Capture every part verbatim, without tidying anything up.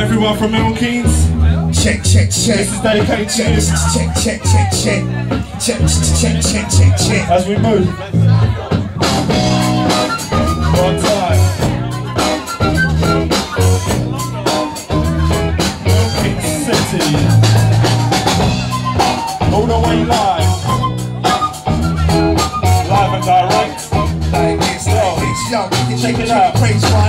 Everyone from Milton Keynes? Check, check, check. This is dedicated to you. Check, check, check, check. Check, check, check, check, check. As we move. One time. Milton City. All the way live. Live and direct. Like this, like this, yo. Check it out.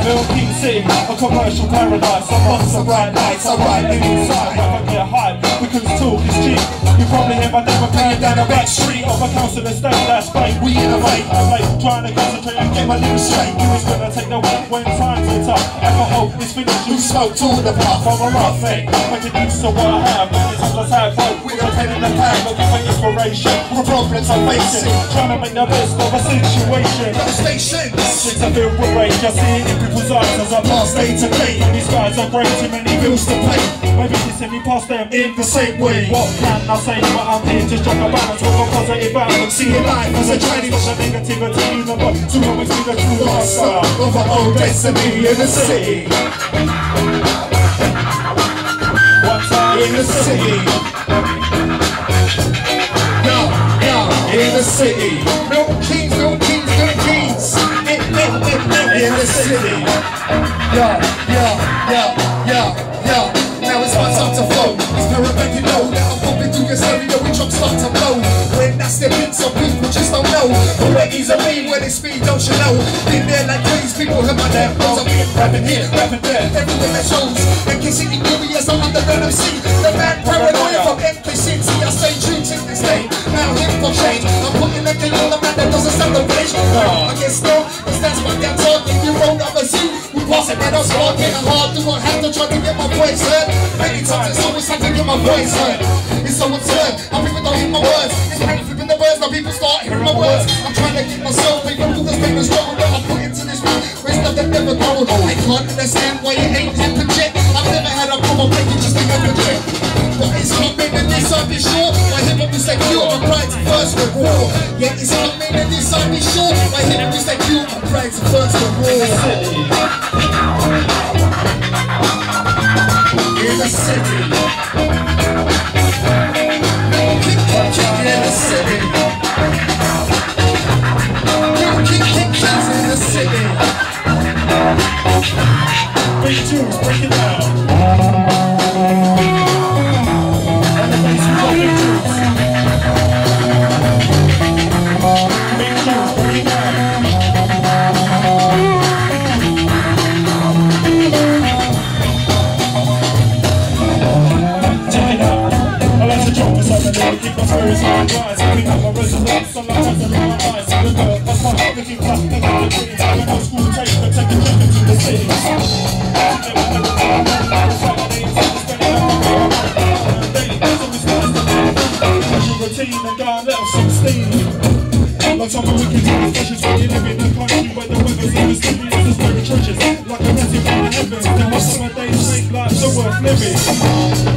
Milton City, a commercial paradise. I bust some bright lights, I ride them inside. If I get high, because talk is cheap. You probably hear my never paying down the back street of a council estate, that's fake. We innovate, I'm late, trying to concentrate and get my lyrics straight. You is gonna take the weight when times are tough. Alcohol is finished, you smoke all the puff. I'm a rough egg, making use of what I have. It's all I have, hope, with a pen in the pan. Looking for inspiration, for problems I'm facing. Trying to make the best of a situation. Devastation, streets are filled with rage. I see it in people's eyes as I pass day to day. These guys are great, too many bills to pay. Maybe they send me past them in the same way. What can I say? But I'm here just drop a balance with a positive balance. See it life as a Chinese, push a negativity. You know what? Two moments to the true last star of our own destiny in the city. One time in the city. No, no, in the city. No kings, no kings, no kings. In, in, in, in, in the city. Yo, yo, yo, yo, yo. Now it's my time to flow. It's paramedic, you know that I'm pumping through your stereo. We drums start to blow. When that's the beat, some people just don't know. But when he's a me, when it's speed, don't you know? Been there like crazy people, heard my damn bones. I'm here, rapping here, rapping there. Everywhere that shows. And kissing in Gooby as I'm under the M C. The man Paranoia from M K six. I stay true to this day. Now hip hop change. I'm putting a thing on the man that doesn't stand the rage. I guess no, cause that's my damn talk. If you roll up a zoo. Passing man, I'm smart, getting hard, do I have to try to get my voice heard? Many times it's always hard to get my voice heard. It's so absurd, how people don't hear my words. It's panic flipping the birds, now people start hearing my words. I'm trying to keep myself away from all the pain and struggle that I put into this room. It's not that never grown, I can't understand why you ain't in the jet. I've never had a problem making just think of a jet. But it's not making this I'll be sure. My hip hop is secure, my pride's first reward. Yeah, it's not making this I'll be sure. My hip hop is secure, my pride's first reward. In the city, kick, kick, kick in the city. Kick, kick, kick in the city. Break two, break it down. And the bass is on your roots. Break two, break it down. Spirits on the rise, picking up my resonance. I'm not testing my eyes. The girl, that's my heart, looking past the little dreams. I'm not school change, but take a trip into the city. Routine and gone out of sixteen. Like some of the wicked times, precious when you live in a country where the weather's in the streets is very atrocious. Like a massive in the heavens, there are summer days make life so worth living.